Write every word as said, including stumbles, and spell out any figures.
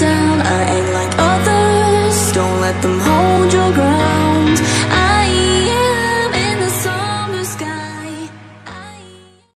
down.